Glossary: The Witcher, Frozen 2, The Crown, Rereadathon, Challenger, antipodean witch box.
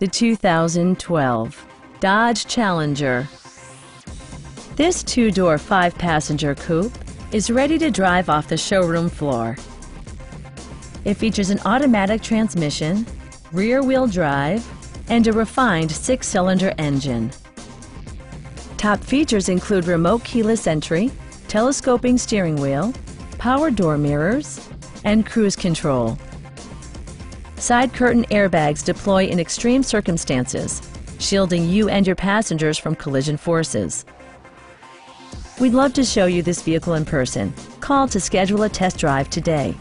The 2012 Dodge Challenger. This two-door, five-passenger coupe is ready to drive off the showroom floor. It features an automatic transmission, rear-wheel drive, and a refined six-cylinder engine. Top features include remote keyless entry, telescoping steering wheel, power door mirrors, and cruise control. Side curtain airbags deploy in extreme circumstances, shielding you and your passengers from collision forces. We'd love to show you this vehicle in person. Call to schedule a test drive today.